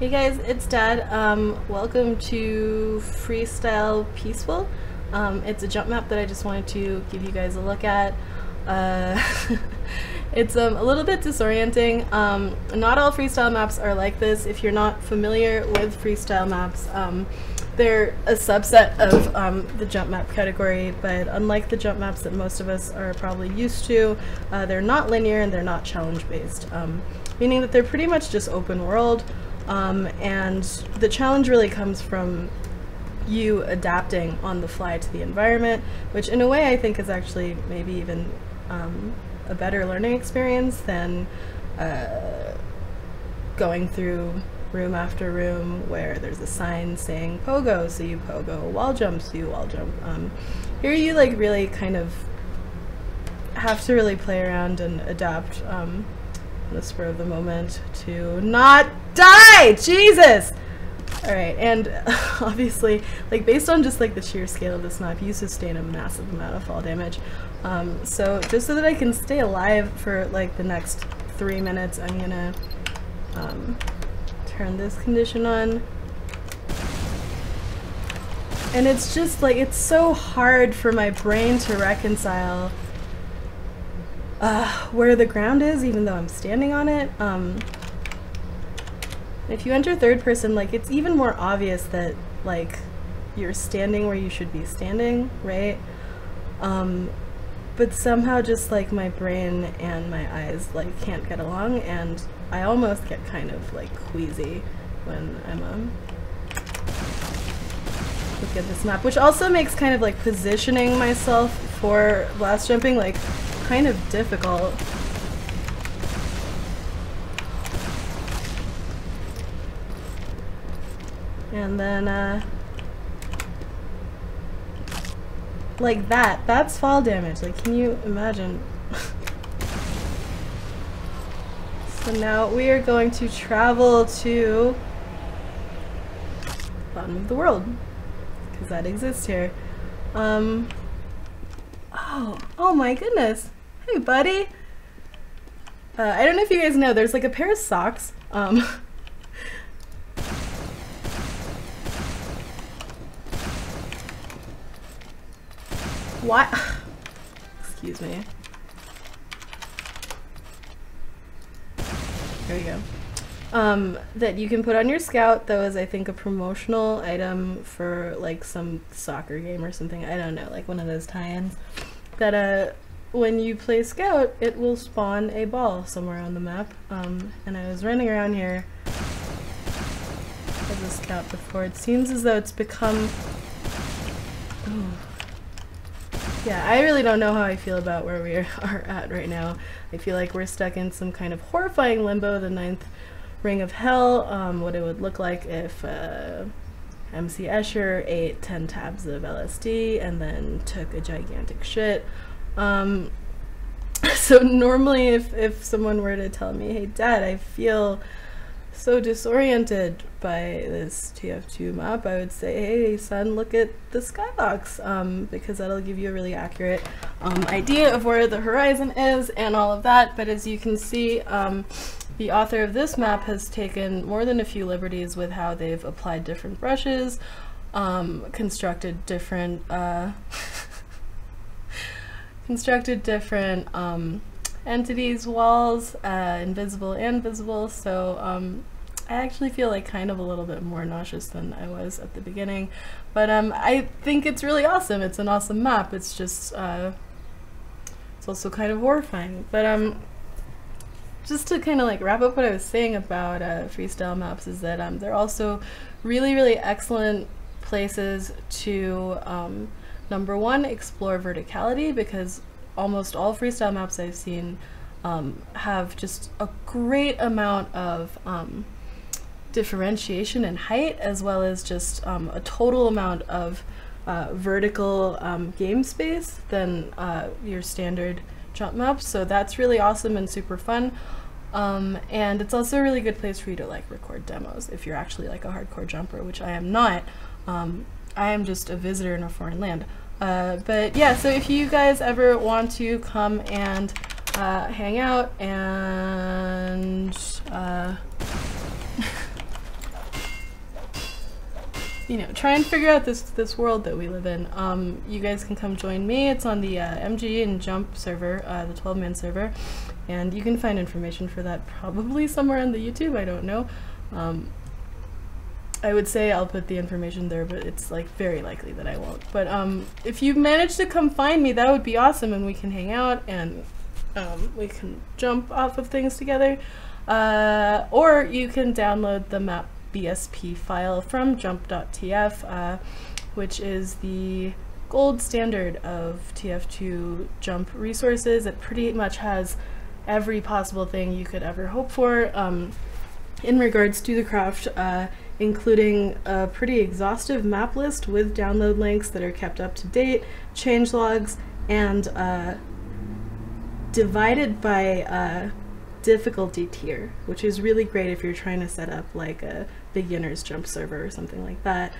Hey guys, it's Dad. Welcome to Freestyle Peaceful. It's a jump map that I just wanted to give you guys a look at. It's a little bit disorienting. Not all freestyle maps are like this. If you're not familiar with freestyle maps, they're a subset of the jump map category, but unlike the jump maps that most of us are probably used to, they're not linear and they're not challenge-based, meaning that they're pretty much just open world. And the challenge really comes from you adapting on the fly to the environment, which in a way I think is actually maybe even a better learning experience than going through room after room where there's a sign saying pogo, so you pogo, wall jump, so you wall jump. Here you like really kind of have to really play around and adapt on the spur of the moment to not die! Jesus! Alright, and obviously, like, based on just like the sheer scale of this map, you sustain a massive amount of fall damage. So just so that I can stay alive for like the next 3 minutes, I'm gonna turn this condition on. And it's just like, it's so hard for my brain to reconcile where the ground is, even though I'm standing on it. If you enter third person, like, it's even more obvious that like you're standing where you should be standing, right? But somehow just like my brain and my eyes like can't get along, and I almost get kind of like queasy when I'm look at this map, which also makes kind of like positioning myself for blast jumping like kind of difficult. And then like that's fall damage, like, can you imagine? So now we are going to travel to the bottom of the world, because that exists here. Oh my goodness. Hey, buddy! I don't know if you guys know, there's like a pair of socks. What? Excuse me. There we go. That you can put on your scout. That was, I think, a promotional item for like some soccer game or something. I don't know, like one of those tie-ins. That when you play scout, it will spawn a ball somewhere on the map. And I was running around here as a scout before. It seems as though it's become... Ooh. Yeah, I really don't know how I feel about where we are at right now. I feel like we're stuck in some kind of horrifying limbo, the ninth ring of hell, what it would look like if MC Escher ate 10 tabs of LSD and then took a gigantic shit. So normally if someone were to tell me, hey Dad, I feel so disoriented by this TF2 map, I would say, hey son, look at the skybox, because that'll give you a really accurate idea of where the horizon is and all of that. But as you can see, the author of this map has taken more than a few liberties with how they've applied different brushes, constructed different entities, walls, invisible and visible. So I actually feel like kind of a little bit more nauseous than I was at the beginning, but I think it's really awesome. It's an awesome map. It's just it's also kind of horrifying. But just to kind of like wrap up what I was saying about freestyle maps is that they're also really, really excellent places to number one, explore verticality, because almost all freestyle maps I've seen have just a great amount of differentiation in height, as well as just a total amount of vertical game space than your standard jump maps. So that's really awesome and super fun, and it's also a really good place for you to like record demos if you're actually like a hardcore jumper, which I am not. I am just a visitor in a foreign land. But yeah, so if you guys ever want to come and hang out and you know, try and figure out this world that we live in. You guys can come join me. It's on the MGE and Jump server, the 12-man server, and you can find information for that probably somewhere on the YouTube, I don't know. I would say I'll put the information there, but it's like very likely that I won't. But if you manage to come find me, that would be awesome, and we can hang out and we can jump off of things together. Or you can download the map BSP file from jump.tf, which is the gold standard of TF2 jump resources. It pretty much has every possible thing you could ever hope for in regards to the craft, including a pretty exhaustive map list with download links that are kept up to date, change logs, and divided by difficulty tier, which is really great if you're trying to set up like a beginner's jump server or something like that.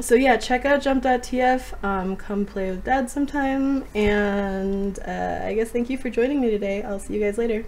So yeah, check out jump.tf, come play with Dad sometime, and I guess thank you for joining me today. I'll see you guys later.